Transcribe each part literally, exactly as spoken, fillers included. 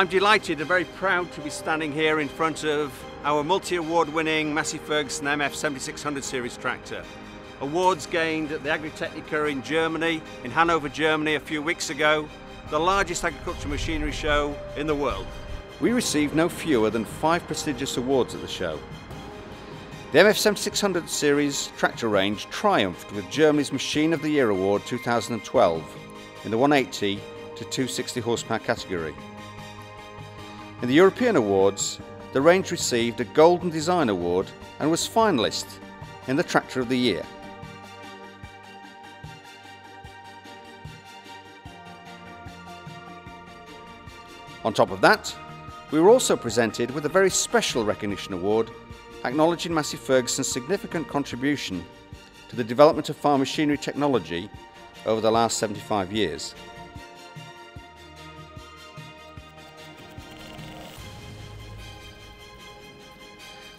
I'm delighted and very proud to be standing here in front of our multi-award winning Massey Ferguson M F seventy-six hundred series tractor. Awards gained at the Agritechnica in Germany, in Hanover, Germany a few weeks ago, the largest agricultural machinery show in the world. We received no fewer than five prestigious awards at the show. The M F seventy-six hundred series tractor range triumphed with Germany's Machine of the Year Award two thousand twelve in the one eighty to two sixty horsepower category. In the European awards, the range received a Golden Design Award and was finalist in the Tractor of the Year. On top of that, we were also presented with a very special recognition award acknowledging Massey Ferguson's significant contribution to the development of farm machinery technology over the last seventy-five years.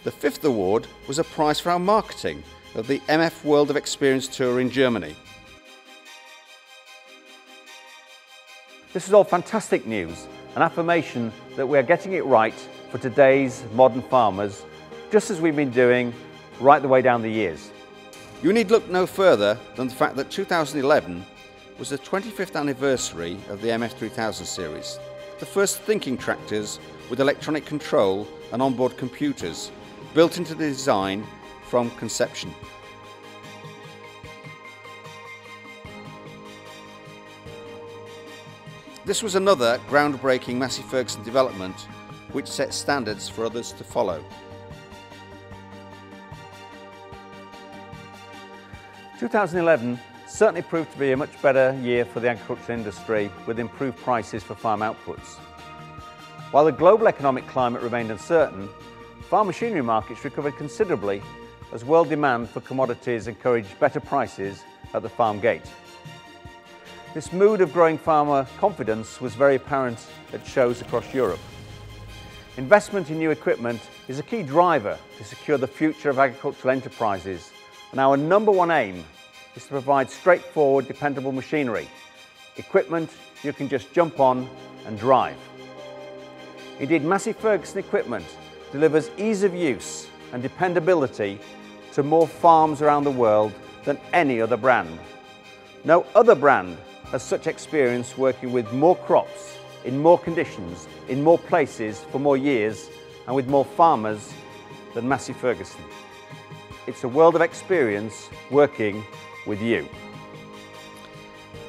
The fifth award was a prize for our marketing of the M F World of Experience Tour in Germany. This is all fantastic news, an affirmation that we're getting it right for today's modern farmers, just as we've been doing right the way down the years. You need look no further than the fact that two thousand eleven was the twenty-fifth anniversary of the M F three thousand series, the first thinking tractors with electronic control and onboard computers built into the design from conception. This was another groundbreaking Massey Ferguson development which set standards for others to follow. two thousand eleven certainly proved to be a much better year for the agricultural industry, with improved prices for farm outputs. While the global economic climate remained uncertain, farm machinery markets recovered considerably as world demand for commodities encouraged better prices at the farm gate. This mood of growing farmer confidence was very apparent at shows across Europe. Investment in new equipment is a key driver to secure the future of agricultural enterprises, and our number one aim is to provide straightforward, dependable machinery, equipment you can just jump on and drive. Indeed, Massey Ferguson equipment delivers ease of use and dependability to more farms around the world than any other brand. No other brand has such experience working with more crops, in more conditions, in more places, for more years, and with more farmers than Massey Ferguson. It's a world of experience working with you.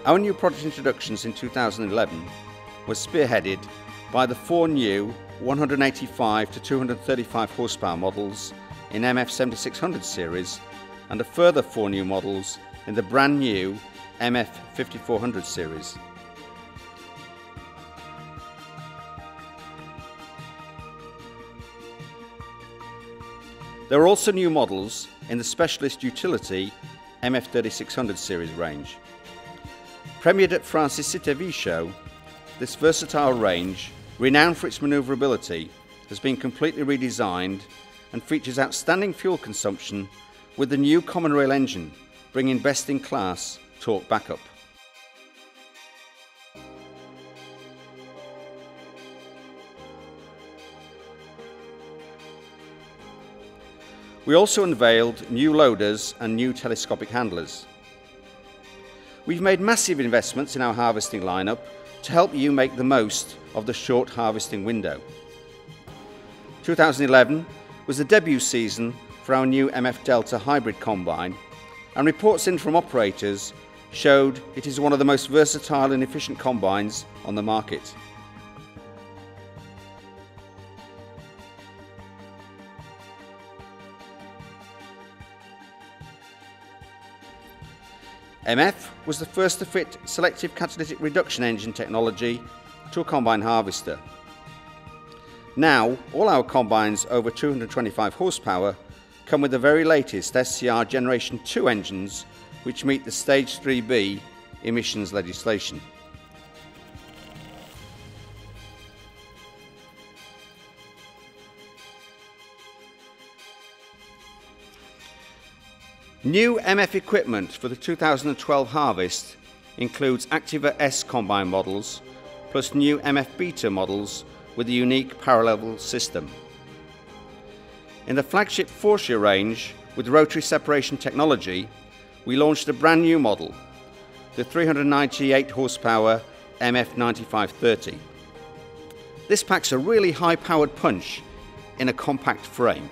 Our new product introductions in two thousand eleven were spearheaded by the four new one eighty-five to two thirty-five horsepower models in M F seventy-six hundred series, and a further four new models in the brand new M F fifty-four hundred series. There are also new models in the specialist utility M F thirty-six hundred series range. Premiered at France's Citeve show, this versatile range, renowned for its manoeuvrability, has been completely redesigned and features outstanding fuel consumption with the new common rail engine, bringing best-in-class torque backup. We also unveiled new loaders and new telescopic handlers. We've made massive investments in our harvesting lineup to help you make the most of the short harvesting window. two thousand eleven was the debut season for our new M F Delta hybrid combine, and reports in from operators showed it is one of the most versatile and efficient combines on the market. M F was the first to fit selective catalytic reduction engine technology to a combine harvester. Now, all our combines over two twenty-five horsepower come with the very latest S C R Generation two engines, which meet the Stage three B emissions legislation. New M F equipment for the two thousand twelve harvest includes Activa S combine models, plus new M F Beta models with a unique power-level system. In the flagship Fortia range, with rotary separation technology, we launched a brand new model, the three hundred ninety-eight horsepower M F ninety-five thirty. This packs a really high-powered punch in a compact frame.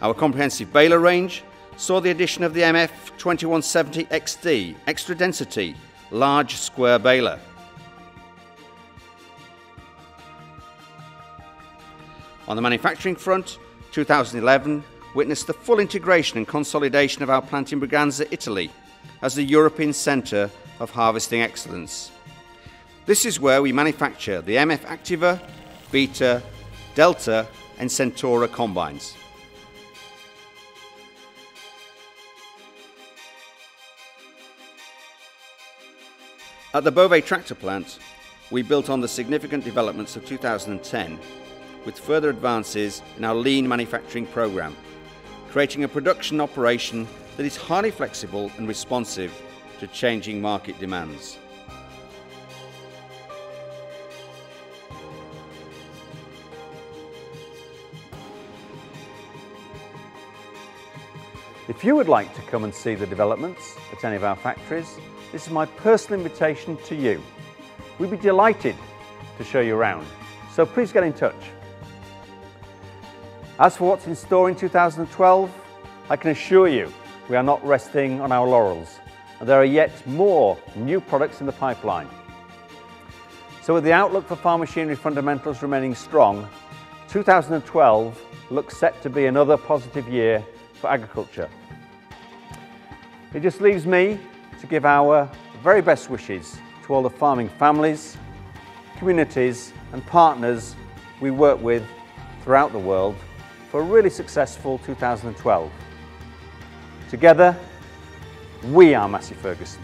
Our comprehensive baler range saw the addition of the M F twenty-one seventy X D extra density large square baler. On the manufacturing front, two thousand eleven witnessed the full integration and consolidation of our plant in Breganza, Italy, as the European Centre of Harvesting Excellence. This is where we manufacture the M F Activa, Beta, Delta and Centora combines. At the Beauvais tractor plant, we built on the significant developments of two thousand ten with further advances in our lean manufacturing program, creating a production operation that is highly flexible and responsive to changing market demands. If you would like to come and see the developments at any of our factories, this is my personal invitation to you. We'd be delighted to show you around, so please get in touch. As for what's in store in two thousand twelve, I can assure you we are not resting on our laurels, and there are yet more new products in the pipeline. So with the outlook for farm machinery fundamentals remaining strong, two thousand twelve looks set to be another positive year for agriculture. It just leaves me to give our very best wishes to all the farming families, communities and partners we work with throughout the world for a really successful two thousand twelve. Together, we are Massey Ferguson.